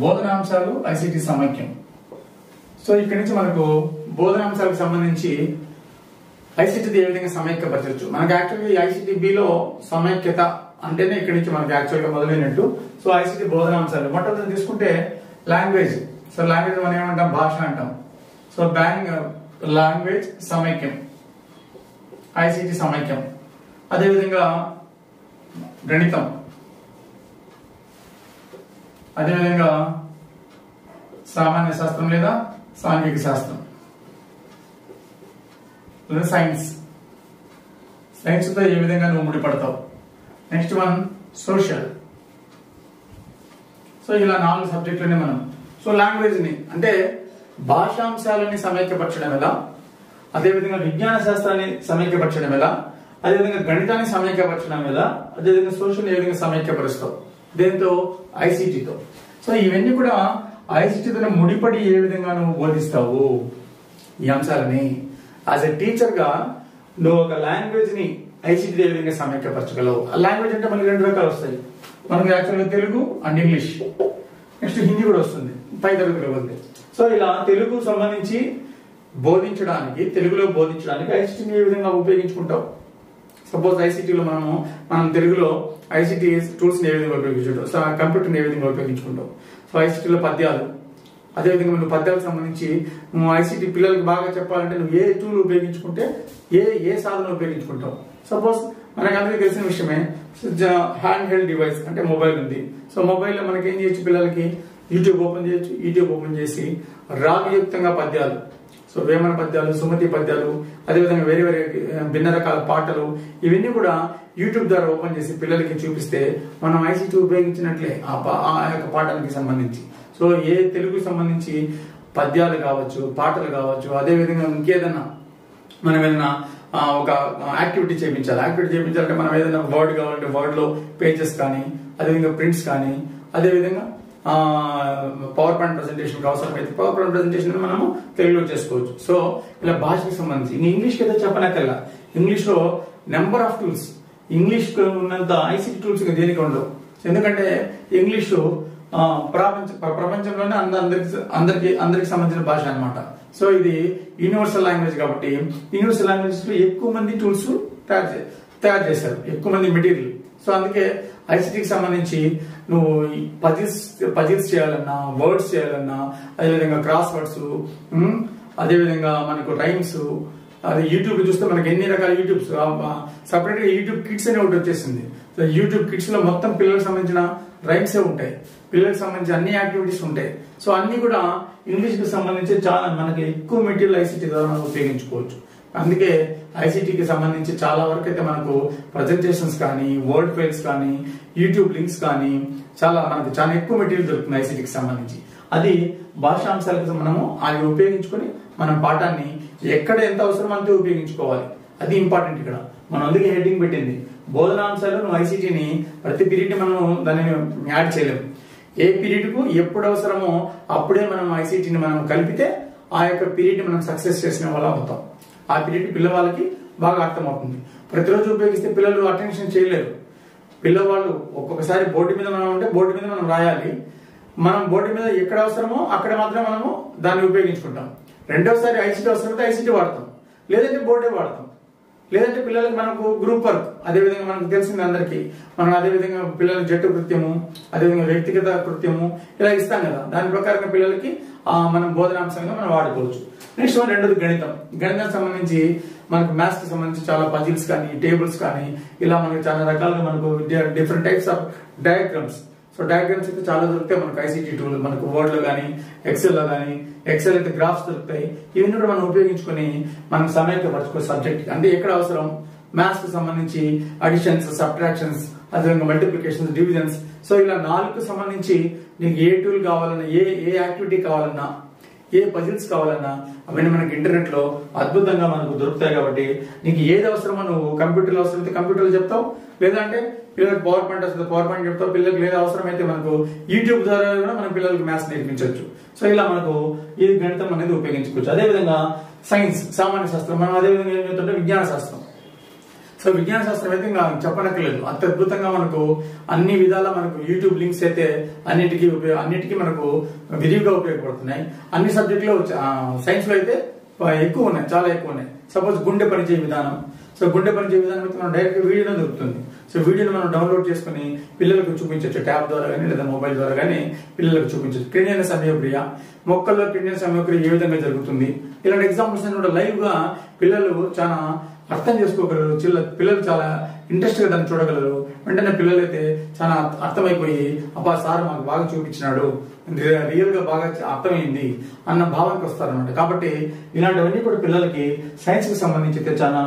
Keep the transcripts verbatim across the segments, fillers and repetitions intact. బోధనాంశాలు ICT సమైక్యం. So ఇక్కడ నుంచి మనకు బోధనాంశాలకు సంబంధించి ఐసీటీ ఏ విధంగా సమైక్యపరచవచ్చు. మనకు యాక్చువల్గా ఐసీటీ బి లో సమైక్యత అంటేనే ఇక్కడ నుంచి మనకు యాక్చువల్గా మొదలైనట్టు. సో ఐసీటీ బోధనాంశాలు మొట్టమొదటి తీసుకుంటే లాంగ్వేజ్. సో లాంగ్వేజ్ మనం ఏమంటాం, భాష అంటాం. సో బ్యాంగ్ లాంగ్వేజ్ సమైక్యం, ఐసీటీ సమైక్యం. అదేవిధంగా గణితం, అదేవిధంగా సామాన్య శాస్త్రం లేదా సాంఘిక శాస్త్రం లేదా సైన్స్. సైన్స్తో ఏ విధంగా నువ్వు ముడిపడతావు. Next one social. సో ఇలా నాలుగు సబ్జెక్టులని మనం సో లాంగ్వేజ్ని అంటే భాషాంశాలని సమైక్యపరచడం ఎలా, అదేవిధంగా విజ్ఞాన శాస్త్రాన్ని సమైక్యపరచడం ఎలా, అదేవిధంగా గణితాన్ని సమైక్యపరచడం ఎలా, అదేవిధంగా సోషల్ ఏ విధంగా సమైక్యపరుస్తావు, దేంతో, ఐసీటీతో. సో ఇవన్నీ కూడా ఐసీటీతో ముడిపడి ఏ విధంగా నువ్వు బోధిస్తావు ఈ అంశాలని. యాజ్ ఎ టీచర్గా నువ్వు ఒక లాంగ్వేజ్ని ఐసీటీతో ఏ విధంగా సమైక్యపరచగలవు. లాంగ్వేజ్ అంటే మనకి రెండు రకాలు వస్తాయి. మనకు యాక్చువల్గా Telugu and English, next Hindi కూడా వస్తుంది పై తరగతిలో ఉంది. సో ఇలా తెలుగు సంబంధించి బోధించడానికి, తెలుగులో బోధించడానికి ఐసీటీని ఏ విధంగా ఉపయోగించుకుంటావు. సపోజ్ ఐసీటీలో మనము మనం తెలుగులో ఐసీటీ టూల్స్ని ఏ విధంగా ఉపయోగించుకుంటాం, సో కంప్యూటర్ని ఏ విధంగా ఉపయోగించుకుంటాం. సో ఐసీటీలో పద్యాలు, అదేవిధంగా నువ్వు పద్యాలకు సంబంధించి నువ్వు ఐసీటీ పిల్లలకు బాగా చెప్పాలంటే నువ్వు ఏ టూల్ ఉపయోగించుకుంటే ఏ ఏ సాధన ఉపయోగించుకుంటావు. సపోజ్ మనకందరికీ తెలిసిన విషయమే, హ్యాండ్ హెల్డ్ డివైస్ అంటే మొబైల్ ఉంది. సో మొబైల్లో మనకి ఏం చేయొచ్చు, పిల్లలకి యూట్యూబ్ ఓపెన్ చేయొచ్చు. యూట్యూబ్ ఓపెన్ చేసి రాగయుక్తంగా పద్యాలు, సో వేమన పద్యాలు, సుమతి పద్యాలు, అదేవిధంగా వేరే వేరే భిన్న రకాల పాటలు, ఇవన్నీ కూడా యూట్యూబ్ ద్వారా ఓపెన్ చేసి పిల్లలకి చూపిస్తే మనం ఐసీటీ ఉపయోగించినట్లే ఆ యొక్క పాఠానికి సంబంధించి. సో ఏ తెలుగుకి సంబంధించి పద్యాలు కావచ్చు, పాటలు కావచ్చు, అదేవిధంగా ఇంకేదన్నా మనం ఏదైనా ఒక యాక్టివిటీ చేయించాలి. యాక్టివిటీ చేయించాలంటే మనం ఏదైనా వర్డ్ కావాలంటే వర్డ్లో పేజెస్ కానీ, అదేవిధంగా ప్రింట్స్ కానీ, అదేవిధంగా పవర్ పాయింట్ ప్రెజెంటేషన్కి అవసరమైతే పవర్ పాయింట్ ప్రెజెంటేషన్ మనము తెలుగులో చేసుకోవచ్చు. సో ఇలా భాషకి సంబంధించి ఇంక ఇంగ్లీష్కి అయితే చెప్పలేకల్లా. ఇంగ్లీష్లో నెంబర్ ఆఫ్ టూల్స్, ఇంగ్లీష్లో ఉన్నంత ఐసీటీ టూల్స్ ఇంకా దేనికి ఉండవు. ఎందుకంటే ఇంగ్లీషు ప్రపంచ ప్రపంచంలోనే అంద అందరికి అందరికి అందరికి సంబంధించిన భాష అనమాట. సో ఇది యూనివర్సల్ లాంగ్వేజ్ కాబట్టి యూనివర్సల్ లాంగ్వేజ్లో ఎక్కువ మంది టూల్స్ తయారు తయారు చేశారు, ఎక్కువ మంది మెటీరియల్. సో అందుకే ఐసీటీకి సంబంధించి నువ్వు పజిల్స్ పజిల్స్ చేయాలన్నా, వర్డ్స్ చేయాలన్నా, అదేవిధంగా క్రాస్ వర్డ్స్, అదేవిధంగా మనకు రైమ్స్. అది యూట్యూబ్ చూస్తే మనకి ఎన్ని రకాల యూట్యూబ్స్, సపరేట్గా యూట్యూబ్ కిడ్స్ అనే ఒకటి వచ్చేసింది. సో యూట్యూబ్ కిడ్స్లో మొత్తం పిల్లలకు సంబంధించిన రైమ్సే ఉంటాయి, పిల్లలకు సంబంధించి అన్ని యాక్టివిటీస్ ఉంటాయి. సో అన్నీ కూడా ఇంగ్లీష్కి సంబంధించి చాలా మనకి ఎక్కువ మెటీరియల్ ఐసీటీ ద్వారా ఉపయోగించుకోవచ్చు. అందుకే ఐసీటీకి సంబంధించి చాలా వరకు అయితే మనకు ప్రజెంటేషన్స్ కానీ, వర్డ్ ఫైల్స్ కానీ, యూట్యూబ్ లింక్స్ కానీ చాలా మనకు చాలా ఎక్కువ మెటీరియల్ దొరుకుతుంది ఐసీటీకి సంబంధించి. అది భాషాంశాలకు మనము అవి ఉపయోగించుకొని మనం పాఠాన్ని ఎక్కడ ఎంత అవసరం అంతే ఉపయోగించుకోవాలి. అది ఇంపార్టెంట్ ఇక్కడ మనం అందుకే హెడ్డింగ్ పెట్టింది. బోధనాంశాలు నువ్వు ఐసీటీని ప్రతి పీరియడ్ మనం దానిని యాడ్ చేయలేము. ఏ పీరియడ్కు ఎప్పుడు అవసరమో అప్పుడే మనం ఐసీటీని మనం కలిపితే ఆ యొక్క పీరియడ్ని మనం సక్సెస్ చేసిన వాళ్ళ అవుతాం. ఆ పీరియడ్ పిల్లవాళ్ళకి బాగా అర్థమవుతుంది. ప్రతిరోజు ఉపయోగిస్తే పిల్లలు అటెన్షన్ చేయలేరు. పిల్లవాళ్ళు ఒక్కొక్కసారి బోర్డు మీద మనం ఉంటే బోర్డు మీద మనం రాయాలి. మనం బోర్డు మీద ఎక్కడ అవసరమో అక్కడ మాత్రం మనము దాన్ని ఉపయోగించుకుంటాం. రెండోసారి ఐసీటీ అవసరమైతే ఐసీటీ వాడతాం, లేదంటే బోర్డే వాడతాం, లేదంటే పిల్లలకి మనకు గ్రూప్ వర్క్, అదేవిధంగా మనకు తెలిసింది అందరికీ మనం అదేవిధంగా పిల్లలకి జట్టు కృత్యము, అదేవిధంగా వ్యక్తిగత కృత్యము ఇలా ఇస్తాం కదా, దాని ప్రకారంగా పిల్లలకి మనం బోధనాంశంగా మనం వాడుకోవచ్చు. నెక్స్ట్ వన్ రెండోది గణితం. గణితం సంబంధించి మనకు మ్యాథ్స్కి సంబంధించి చాలా పజిల్స్ కానీ, టేబుల్స్ కానీ, ఇలా మనకి చాలా రకాలుగా మనకు different types of diagrams. So diagrams అయితే చాలా దొరుకుతాయి మనకు ఐసీటీ టూల్, మనకు వర్డ్లో కానీ, ఎక్సెల్లో కానీ. ఎక్సెల్ అయితే గ్రాఫ్స్ దొరుకుతాయి. ఇవన్నీ కూడా మనం ఉపయోగించుకుని మనం సమైక్యపరచుకో సబ్జెక్ట్ అంటే ఎక్కడ అవసరం. మ్యాథ్స్కి సంబంధించి అడిషన్స్, సబ్ట్రాక్షన్స్, అదేవిధంగా మల్టిప్లికేషన్స్, డివిజన్స్. సో ఇలా నాలుగుకు సంబంధించి నీకు ఏ టూల్ కావాలన్నా, ఏ ఏ యాక్టివిటీ కావాలన్నా, ఏ పజిల్స్ కావాలన్నా అవన్నీ మనకి ఇంటర్నెట్లో అద్భుతంగా మనకు దొరుకుతాయి. కాబట్టి నీకు ఏది అవసరమో నువ్వు కంప్యూటర్లో అవసరమైతే కంప్యూటర్లో చెప్తావు, లేదంటే పిల్లలకు పవర్ పాయింట్ వస్తుంది పవర్ పాయింట్ చెప్తావు. పిల్లలకు లేదా అవసరమైతే మనకు యూట్యూబ్ ద్వారా కూడా మన పిల్లలకు మ్యాథ్స్ నేర్పించవచ్చు. సో ఇలా మనకు ఇది గణితం అనేది ఉపయోగించుకోవచ్చు. అదేవిధంగా సైన్స్, సామాన్య శాస్త్రం, మనం అదేవిధంగా ఏం చెప్తుంటే విజ్ఞాన శాస్త్రం. సో విజ్ఞాన శాస్త్రం అయితే ఇంకా చెప్పనక్కర్లేదు, అంత అద్భుతంగా మనకు అన్ని విధాల మనకు యూట్యూబ్ లింక్స్ అయితే అన్నిటికీ అన్నిటికీ మనకు విరివిగా ఉపయోగపడుతున్నాయి. అన్ని సబ్జెక్టులో సైన్స్ లో అయితే ఎక్కువ ఉన్నాయి, చాలా ఎక్కువ ఉన్నాయి. సపోజ్ గుండె పనిచేయ విధానం, సో గుండె పనిచేయ విధానం అయితే మనం డైరెక్ట్ వీడియోనే దొరుకుతుంది. సో వీడియోని మనం డౌన్లోడ్ చేసుకుని పిల్లలకు చూపించవచ్చు, ట్యాబ్ ద్వారా కానీ లేదా మొబైల్ ద్వారా కానీ పిల్లలకు చూపించవచ్చు. క్రినియన్ సమయక్రియ, మొక్కల్లో క్రినియన్ సమయక్రియ ఏ విధంగా జరుగుతుంది, ఇలాంటి ఎగ్జాంపుల్స్ అన్ని కూడా లైవ్ గా పిల్లలు చాలా అర్థం చేసుకోగలరు. చిల్ల పిల్లలు చాలా ఇంట్రెస్ట్ గా దాన్ని చూడగలరు. వెంటనే పిల్లలైతే చాలా అర్థమైపోయి అబ్బా సార్ మాకు బాగా చూపించినాడు, రియల్ గా బాగా అర్థమైంది అన్న భావానికి వస్తారనమాట. కాబట్టి ఇలాంటివన్నీ కూడా పిల్లలకి సైన్స్ కి సంబంధించి అయితే చాలా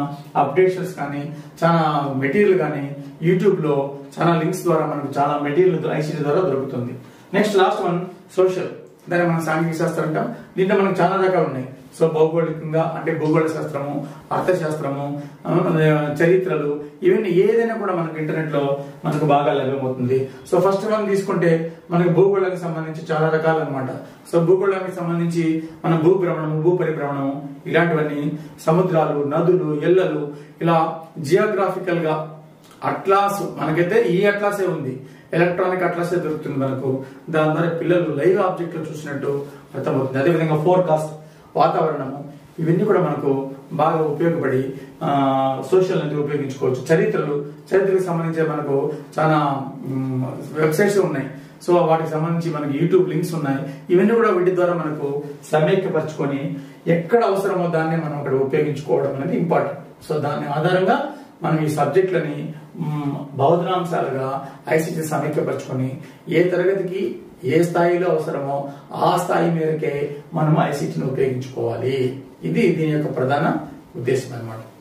అప్డేషన్స్ కానీ చాలా మెటీరియల్ కానీ యూట్యూబ్ లో చాలా లింక్స్ ద్వారా మనకు చాలా మెటీరియల్ ఐసీటీ ద్వారా దొరుకుతుంది. నెక్స్ట్ లాస్ట్ వన్ సోషల్, దాన్ని మనం సాంఘిక శాస్త్రం అంటాం. దీంట్లో మనకు చాలా రకాలు ఉన్నాయి. సో భౌగోళికంగా అంటే భూగోళ శాస్త్రము, అర్థశాస్త్రము, చరిత్రలు, ఇవన్నీ ఏదైనా కూడా మనకు ఇంటర్నెట్ లో మనకు బాగా లభ్యమవుతుంది. సో ఫస్ట్ మనం తీసుకుంటే మనకు భూగోళానికి సంబంధించి చాలా రకాలు అనమాట. సో భూగోళానికి సంబంధించి మన భూభ్రమణము, భూ పరిభ్రమణము, ఇలాంటివన్నీ, సముద్రాలు, నదులు, ఎల్లలు, ఇలా జియోగ్రాఫికల్ గా అట్లాస్ మనకైతే ఈ అట్లాసే ఉంది, ఎలక్ట్రానిక్ అట్లాసే దొరుకుతుంది మనకు. దాని ద్వారా పిల్లలు లైవ్ ఆబ్జెక్ట్ లో చూసినట్టు అర్థమవుతుంది. అదేవిధంగా ఫోర్కాస్ట్, వాతావరణము, ఇవన్నీ కూడా మనకు బాగా ఉపయోగపడి సోషల్ అనేది ఉపయోగించుకోవచ్చు. చరిత్రలు, చరిత్రకు సంబంధించి మనకు చాలా వెబ్సైట్స్ ఉన్నాయి. సో వాటికి సంబంధించి మనకి యూట్యూబ్ లింక్స్ ఉన్నాయి. ఇవన్నీ కూడా వీటి ద్వారా మనకు సమీక్షపరచుకొని ఎక్కడ అవసరమో దాన్ని మనం అక్కడ ఉపయోగించుకోవడం అనేది ఇంపార్టెంట్. సో దాని ఆధారంగా మనం ఈ సబ్జెక్టులని బోధనాంశాలుగా ఐసీటీ సమీక్షపరచుకొని ఏ తరగతికి ఏ స్థాయిలో అవసరమో ఆ స్థాయి మేరకే మనం ఐసీటీని ఉపయోగించుకోవాలి. ఇది దీని యొక్క ప్రధాన ఉద్దేశం అన్నమాట.